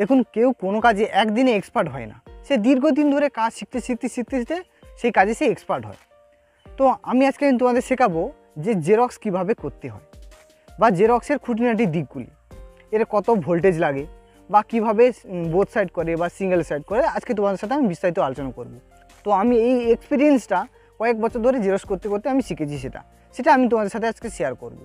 দেখুন কেউ কোনো কাজে একদিনে এক্সপার্ট হয় না, সে দীর্ঘদিন ধরে কাজ শিখতে শিখতে শিখতে শিখতে সেই কাজে সে এক্সপার্ট হয়। তো আমি আজকে আমি তোমাদের শেখাবো যে জেরক্স কীভাবে করতে হয় বা জেরক্সের খুঁটিনাটি দিকগুলি, এর কত ভোল্টেজ লাগে বা কীভাবে বোথ সাইড করে বা সিঙ্গেল সাইড করে আজকে তোমাদের সাথে আমি বিস্তারিত আলোচনা করব। তো আমি এই এক্সপিরিয়েন্সটা কয়েক বছর ধরে জেরক্স করতে করতে আমি শিখেছি, সেটা আমি তোমাদের সাথে আজকে শেয়ার করব।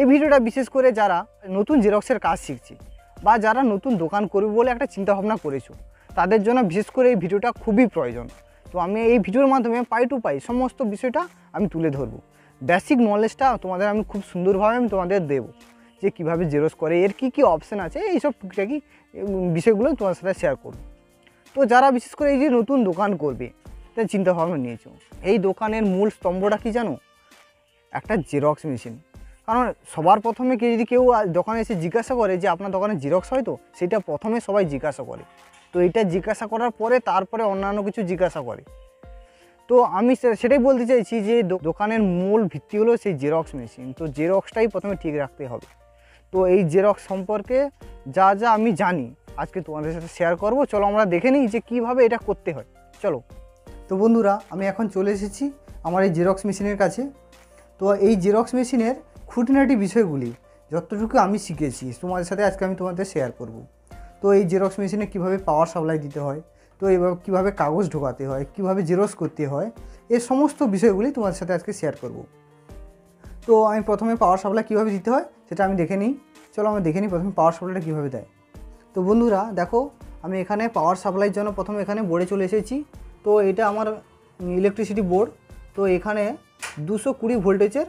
এই ভিডিওটা বিশেষ করে যারা নতুন জেরক্সের কাজ শিখছে বা যারা নতুন দোকান করবে বলে একটা চিন্তাভাবনা করেছো তাদের জন্য বিশেষ করে এই ভিডিওটা খুবই প্রয়োজন। তো আমি এই ভিডিওর মাধ্যমে পাই টু পাই সমস্ত বিষয়টা আমি তুলে ধরবো, বেসিক নলেজটা তোমাদের আমি খুব সুন্দরভাবে আমি তোমাদের দেবো যে কীভাবে জেরক্স করে, এর কী কী অপশান আছে, এইসব টুকটাকি বিষয়গুলো তোমার সাথে শেয়ার করবো। তো যারা বিশেষ করে এই যে নতুন দোকান করবে তার চিন্তাভাবনা নিয়েছো, এই দোকানের মূল স্তম্ভটা কি জানো? একটা জেরক্স মেশিন। কারণ সবার প্রথমে যদি কেউ দোকানে এসে জিজ্ঞাসা করে যে আপনার দোকানে জেরক্স হয় তো, সেটা প্রথমে সবাই জিজ্ঞাসা করে। তো এটা জিজ্ঞাসা করার পরে তারপরে অন্যান্য কিছু জিজ্ঞাসা করে। তো আমি সেটাই বলতে চাইছি যে দোকানের মূল ভিত্তি হলো সেই জেরক্স মেশিন। তো জেরক্সটাই প্রথমে ঠিক রাখতে হবে। তো এই জেরক্স সম্পর্কে যা যা আমি জানি আজকে তোমাদের সাথে শেয়ার করব। চলো আমরা দেখে নিই যে কীভাবে এটা করতে হয়। চলো, তো বন্ধুরা আমি এখন চলে এসেছি আমার এই জেরক্স মেশিনের কাছে। তো এই জেরক্স মেশিনের খুঁটিনাটি বিষয়গুলি যতটুকু আমি শিখেছি তোমাদের সাথে আজকে আমি তোমাদের শেয়ার করব। তো এই জেরক্স মেশিনে কীভাবে পাওয়ার সাপ্লাই দিতে হয়, তো এইভাবে কীভাবে কাগজ ঢোকাতে হয়, কীভাবে জেরক্স করতে হয়, এই সমস্ত বিষয়গুলি তোমাদের সাথে আজকে শেয়ার করব। তো আমি প্রথমে পাওয়ার সাপ্লাই কীভাবে দিতে হয় সেটা আমি দেখে নিই। চলো আমরা দেখে নিই প্রথমে পাওয়ার সাপ্লাইটা কীভাবে দেয়। তো বন্ধুরা দেখো আমি এখানে পাওয়ার সাপ্লাইয়ের জন্য প্রথমে এখানে বোর্ডে চলে এসেছি। তো এটা আমার ইলেকট্রিসিটি বোর্ড। তো এখানে 220 ভোল্টেজের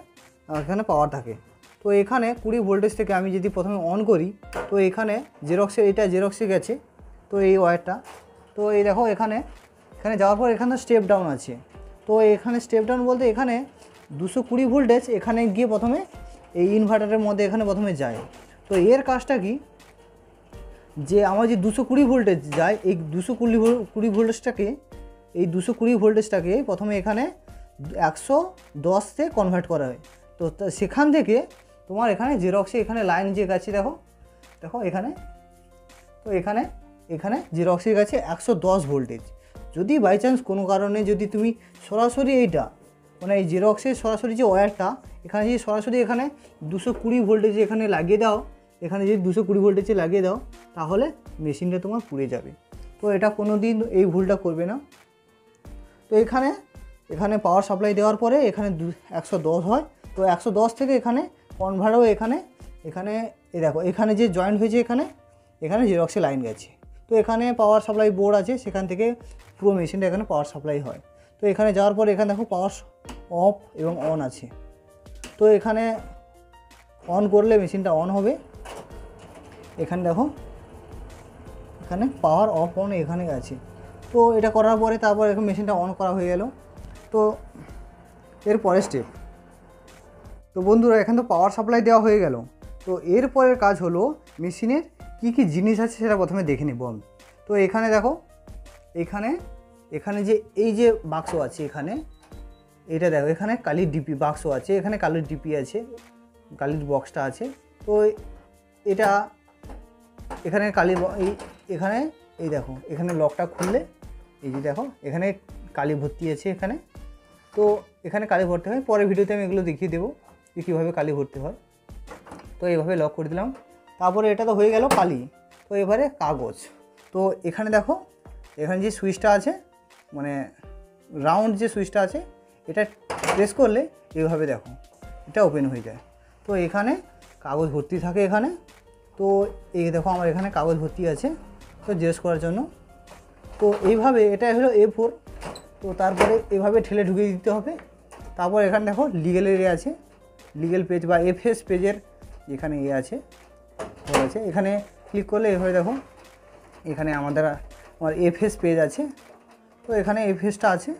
এখানে পাওয়ার থাকে। তো এখানে 20 ভোল্টেজ থেকে আমি যদি প্রথমে অন করি, তো এখানে জেরক্সে, এটা জেরক্সে গেছে তো এই ওয়্যারটা। তো এই দেখো এখানে এখানে যাওয়ার পর এখানে স্টেপ ডাউন আছে। তো এখানে স্টেপ ডাউন বলতে এখানে 220 ভোল্টেজ এখানে গিয়ে প্রথমে এই ইনভার্টারের মধ্যে এখানে প্রথমে যায়। তো এর কাজটা কি, যে আমার যে 220 ভোল্টেজ যায়, এই 220 ভোল্টেজটাকে প্রথমে এখানে 110-তে কনভার্ট করা হয়। তো সেখান থেকে তোমার এখানে জেরক্সে এখানে লাইন যে গেছে, দেখো দেখো এখানে, তো এখানে এখানে জেরক্সের গেছে 110 ভোল্টেজ। যদি বাই চান্স কোনো কারণে যদি তুমি সরাসরি এইটা মানে এই জেরক্সের সরাসরি যে ওয়্যারটা এখানে যদি সরাসরি এখানে 220 ভোল্টেজে এখানে লাগিয়ে দাও, এখানে যদি 220 ভোল্টেজে লাগিয়ে দাও তাহলে মেশিনটা তোমার পুড়ে যাবে। তো এটা কোনো দিন এই ভুলটা করবে না। তো এখানে এখানে পাওয়ার সাপ্লাই দেওয়ার পরে এখানে 110 হয়। তো 110 থেকে এখানে কনভার্ট হয়ে এখানে এখানে এ দেখো এখানে যে জয়েন্ট হয়েছে এখানে এখানে জেরক্সে লাইন গেছে। তো এখানে পাওয়ার সাপ্লাই বোর্ড আছে, সেখান থেকে পুরো মেশিনটা এখানে পাওয়ার সাপ্লাই হয়। তো এখানে যাওয়ার পরে এখানে দেখো পাওয়ার অফ এবং অন আছে। তো এখানে অন করলে মেশিনটা অন হবে। এখানে দেখো এখানে পাওয়ার অফ অন এখানে আছে। তো এটা করার পরে তারপর এখন মেশিনটা অন করা হয়ে গেল। তো এর পরের স্টেপ, তো বন্ধুরা এখানে তো পাওয়ার সাপ্লাই দেওয়া হয়ে গেল। তো এর পরের কাজ হলো মেশিনের কি কি জিনিস আছে সেটা প্রথমে দেখে নেব আমি। তো এখানে দেখো এখানে এখানে যে এই যে বাক্স আছে এখানে, এটা দেখো এখানে কালির ডিপি বাক্স আছে, এখানে কালির ডিপি আছে, কালির বক্সটা আছে। তো এটা এখানে কালি এখানে এই দেখো এখানে লকটা খুললে এই যে দেখো এখানে কালি ভর্তি আছে এখানে। তো এখানে কালি ভরতে হয়, পরে ভিডিওতে আমি এগুলো দেখিয়ে দেবো যে কীভাবে কালি ভরতে হয়। তো এইভাবে লক করে দিলাম। তারপরে এটা তো হয়ে গেল কালি। তো এবারে কাগজ। তো এখানে দেখো এখানে যে সুইচটা আছে মানে রাউন্ড যে সুইচটা আছে, এটা প্রেস করলে এভাবে দেখো এটা ওপেন হয়ে যায়। তো এখানে কাগজ ভর্তি থাকে এখানে। তো এই দেখো আমার এখানে কাগজ ভর্তি আছে তো জেরক্স করার জন্য। তো এইভাবে এটা হলো A4। তো তারপরে এভাবে ঠেলে ঢুকিয়ে দিতে হবে। তারপর এখানে দেখো লিগেল এরিয়া আছে, লিগেল পেজ বা FS পেজের এখানে ইয়ে আছে আছে, এখানে ক্লিক করলে এভাবে দেখো এখানে আমার FS পেজ আছে। তো এখানে FSটা আছে।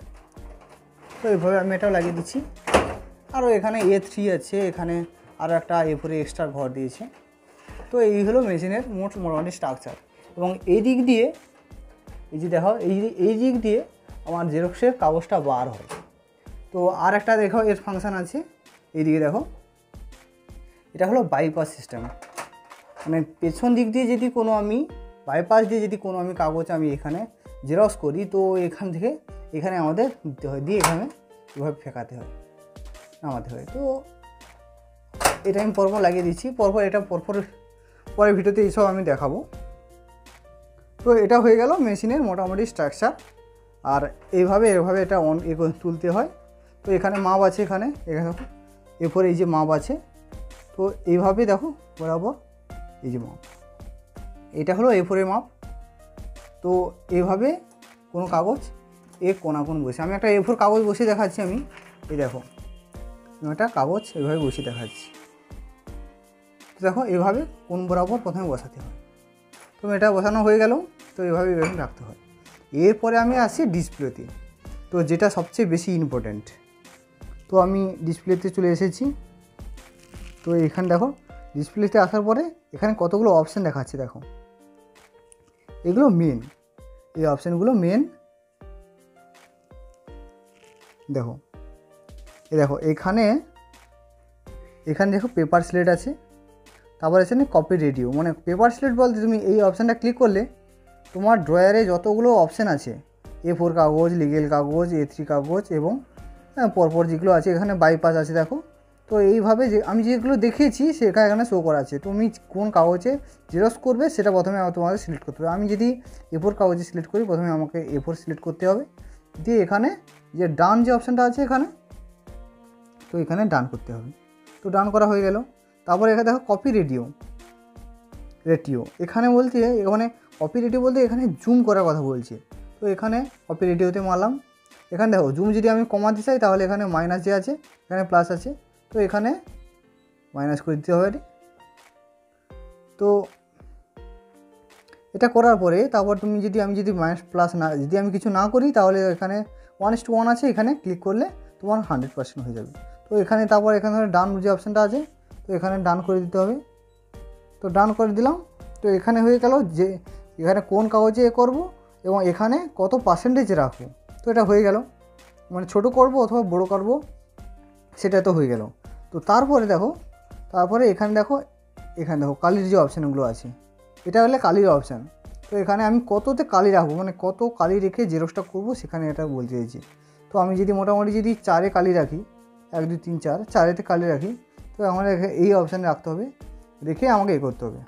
তো এইভাবে আমি এটাও লাগিয়ে দিচ্ছি। আরও এখানে A3 আছে, এখানে আরও একটা A4 এক্সট্রা ঘর দিয়েছে। তো এই হলো মেশিনের মোটামুটি স্ট্রাকচার। এবং এই দিক দিয়ে এই যে দেখো এই দিক দিয়ে আমার জেরক্সের কাগজটা বার হয়। তো আর একটা দেখো এর ফাংশান আছে এইদিকে দেখো, এটা হলো বাইপাস সিস্টেম। মানে পেছন দিক দিয়ে যদি কোনো আমি বাইপাস দিয়ে যদি কোনো আমি কাগজ আমি এখানে জেরক্স করি তো এখান থেকে এখানে আমাদের দিতে হয়, দিয়ে এখানে এভাবে ফেঁকাতে হয়, নামাতে হয়। তো এটা আমি পরপর লাগিয়ে দিচ্ছি, পরপর এটা পরপর পরের ভিডিওতে এইসব আমি দেখাবো। তো এটা হয়ে গেল মেশিনের মোটামুটি স্ট্রাকচার। আর এইভাবে এটা অন তুলতে হয়। তো এখানে মাপ আছে, এখানে দেখো এরপরে এই যে মাপ আছে, তো এইভাবে দেখো বরাবর এই যে মাপ, এটা হলো এরপরে মাপ। তো এইভাবে কোনো কাগজ এর কোনাকোন বসে আমি একটা এরপর কাগজ বসে দেখাচ্ছি। আমি এই দেখো একটা কাগজ এভাবে বসে দেখাচ্ছি। তো দেখো এভাবে কোন বরাবর প্রথমে বসাতে হয়। তো এটা বসানো হয়ে গেল। তো এভাবে রাখতে হয়। এরপরে আমি আসি ডিসপ্লেতে, তো যেটা সবচেয়ে বেশি ইম্পর্ট্যান্ট। তো আমি ডিসপ্লেতে চলে এসেছি। তো এখানে দেখো ডিসপ্লেতে আসার পরে এখানে কতগুলো অপশান দেখাচ্ছে, দেখো এগুলো মেন, এই অপশানগুলো মেন। দেখো দেখো এখানে দেখো পেপার স্লেট আছে, তারপর আছে না কপি রেডিও, মানে পেপার স্লেট বলতে তুমি এই অপশানটা ক্লিক করলে তোমার ড্রয়ারে যতগুলো অপশান আছে A4 কাগজ, লিগেল কাগজ, A3 কাগজ এবং পরপর যেগুলো আছে, এখানে বাইপাস আছে দেখো। তো এইভাবে যে আমি যেগুলো দেখেছি সেটা এখানে শো করা আছে। তুমি কোন কাগজে জেরক্স করবে সেটা প্রথমে তোমাকে সিলেক্ট করতে হবে। আমি যদি A4 কাগজে সিলেক্ট করি, প্রথমে আমাকে A4 সিলেক্ট করতে হবে, দিয়ে এখানে যে ডান যে অপশানটা আছে এখানে, তো এখানে ডান করতে হবে। তো ডান করা হয়ে গেল। তারপরে এখানে দেখো কপি রেডিও, এখানে কপি রেডিও বলতে এখানে জুম করার কথা বলছে। তো এখানে কপি রেডিওতে মারলাম। এখানে দেখো জুম যদি আমি কমাতে চাই তাহলে এখানে মাইনাস যে আছে, এখানে প্লাস আছে, তো এখানে মাইনাস করে দিতে হবে। তো এটা করার পরে তারপর তুমি যদি আমি মাইনাস প্লাস না, যদি আমি কিছু না করি তাহলে এখানে 1:1 আছে, এখানে ক্লিক করলে তোমার 100% হয়ে যাবে। তো এখানে তারপর এখানে ডান যে অপশানটা আছে, তো এখানে ডান করে দিতে হবে। তো ডান করে দিলাম। তো এখানে হয়ে গেল যে এখানে কোন কাগজে করব এবং এখানে কত পার্সেন্টেজ রাখবো। তো এটা হয়ে গেল, মানে ছোট করব অথবা বড় করব, সেটা তো হয়ে গেল। তো তারপরে এখানে দেখো কালির যে অপশানগুলো আছে, এটা হলে কালির অপশান। তো এখানে আমি কততে কালি রাখবো, মানে কত কালি রেখে জেরক্সটা করব সেখানে এটা বলতে চাইছি। তো আমি যদি মোটামুটি 4 কালি রাখি, 1 2 3 4 4তে কালি রাখি, তো আমার এই অপশানে রাখতে হবে, রেখে আমাকে করতে হবে।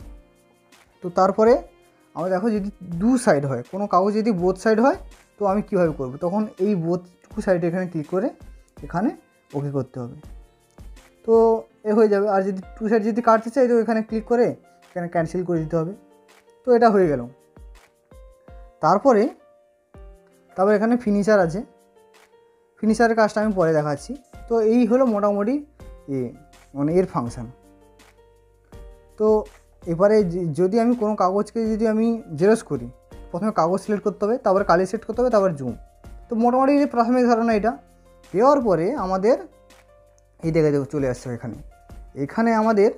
তো তারপরে আমার দেখো যদি 2 সাইড হয়, কোনো কাগজ যদি বোথ সাইড হয় তো আমি কীভাবে করব, তখন এই বোথ সাইডে এখানে ক্লিক করে এখানে ওকে করতে হবে। তো এ হয়ে যাবে। আর যদি 2 সাইড যদি কাটতে চাই তো এখানে ক্লিক করে এখানে ক্যান্সেল করে দিতে হবে। তো এটা হয়ে গেল। তারপরে এখানে ফিনিশার আছে, ফিনিশারের কাজটা আমি পরে দেখাচ্ছি। তো এই হলো মোটামুটি মানে এর ফাংশান। তো এবারে যদি আমি কোনো কাগজকে যদি আমি জেরক্স করি, প্রথমে কাগজ সিলেক্ট করতে হবে, তারপরে কালি সিলেক্ট করতে হবে, তারপরে জুম। তো মোটামুটি প্রাথমিক ধারণা এটা দেওয়ার পরে আমাদের এই দেখে চলে আসছে। এখানে আমাদের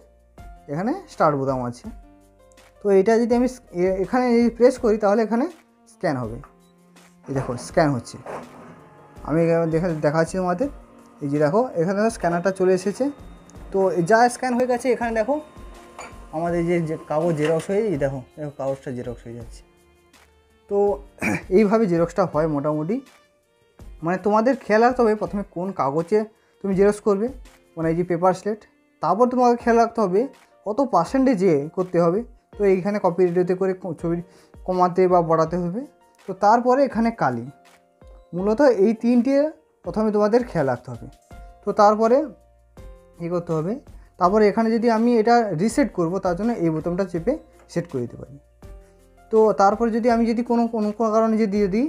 এখানে স্টার্ট বোতাম আছে। তো এটা যদি আমি এখানে প্রেস করি তাহলে এখানে স্ক্যান হবে। এই দেখো স্ক্যান হচ্ছে, আমি দেখাচ্ছি তোমাদের। এই যে দেখো এখানে স্ক্যানারটা চলে এসেছে। তো যা স্ক্যান হয়ে গেছে। এখানে দেখো আমাদের যে কাগজ জেরক্স হয়ে, এই দেখো কাগজটা জেরক্স হয়ে যাচ্ছে। তো এইভাবে জেরক্সটা হয় মোটামুটি। মানে তোমাদের খেয়াল রাখতে হবে প্রথমে কোন কাগজে তুমি জেরক্স করবে, মানে এই যে পেপার স্লেট। তারপর তোমাকে খেয়াল রাখতে হবে কত পার্সেন্টেজে করতে হবে। তো এইখানে কপি রেডিওতে করে ছবি কমাতে বা বাড়াতে হবে। তো তারপরে এখানে কালি, মূলত এই 3টে প্রথমে তোমাদের খেয়াল রাখতে হবে। তো তারপরে কী করতে হবে, তারপরে এখানে যদি আমি এটা রিসেট করব, তার জন্য এই বোতামটা চেপে সেট করে দিতে পারি। তো তারপর যদি আমি যদি কোনো কারণে যদি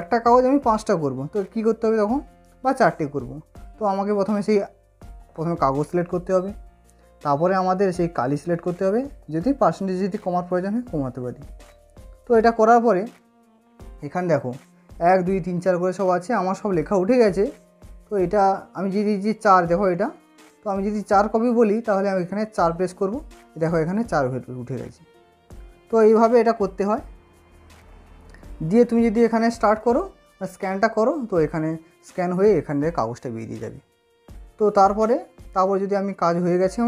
একটা কাগজ আমি 5টা করব, তো কী করতে হবে তখন, বা 4টে করব। তো আমাকে প্রথমে কাগজ সিলেক্ট করতে হবে, তারপরে আমাদের সেই কালি সিলেক্ট করতে হবে, যদি পার্সেন্টেজ যদি কমার প্রয়োজন হয় কমাতে পারি। তো এটা করার পরে এখানে দেখো 1 2 3 4 করে সব আছে, আমার সব লেখা উঠে গেছে। তো এটা আমি যদি 4 দেখো এটা, তো আমি যদি 4 কপি বলি তাহলে আমি এখানে 4 প্রেস করব। দেখো এখানে 4 উঠে গেছে। তো এইভাবে এটা করতে হয়। দিয়ে তুমি যদি এখানে স্টার্ট করো, স্ক্যানটা করো, তো এখানে স্ক্যান হয়ে এখান থেকে কাগজটা বেরিয়ে যাবে। তো তারপরে যদি আমি কাজ হয়ে গেছে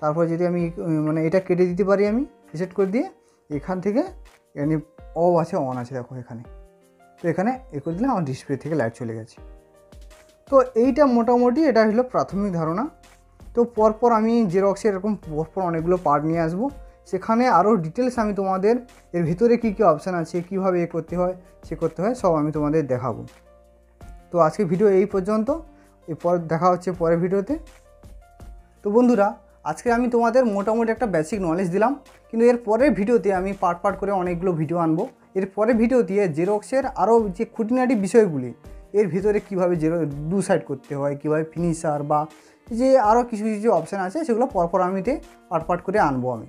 তারপরে যদি আমি মানে এটা কেটে দিতে পারি, আমি রিসেট করে দিয়ে এখান থেকে एने ऑफ आछे ऑन आछे देखो एखाने तो एखाने एको दिलाम आमार डिसप्ले थेके लाइट चले गेछे। तो एइटा मोटामुटी एटा हलो प्राथमिक धारणा। तो परपर आमी जेरक्सेर एरकम परपर अनेकगुलो पार्ट निये आसबो, सेखाने आरो डिटेल्स आमी तोमादेर एर भितरे कि कि अपशन आछे किभाबे ए करते हय से करते हय सब आमी तोमादेर देखाबो। तो आज के भिडियो एइ पर्यन्त, एरपर देखा हच्छे परेर भिडियोते। तो बंधुरा আজকে আমি তোমাদের মোটামুটি একটা বেসিক নলেজ দিলাম, কিন্তু এর পরের ভিডিওতে আমি পার্ট পার্ট করে অনেকগুলো ভিডিও আনবো। এর পরের ভিডিওতে জেরক্সের আরও যে খুঁটিনাটি বিষয়গুলি এর ভিতরে কীভাবে দু সাইড করতে হয়, কীভাবে ফিনিশার বা যে আরও কিছু কিছু অপশান আছে সেগুলো পরপর আমিতে পার্ট পার্ট করে আনবো আমি।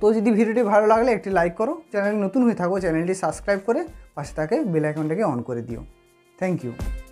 তো যদি ভিডিওটি ভালো লাগলে একটি লাইক করো, চ্যানেল নতুন হয়ে থাকো চ্যানেলটি সাবস্ক্রাইব করে পাশে থাকে বেল আইকনটাকে অন করে দিও। Thank you.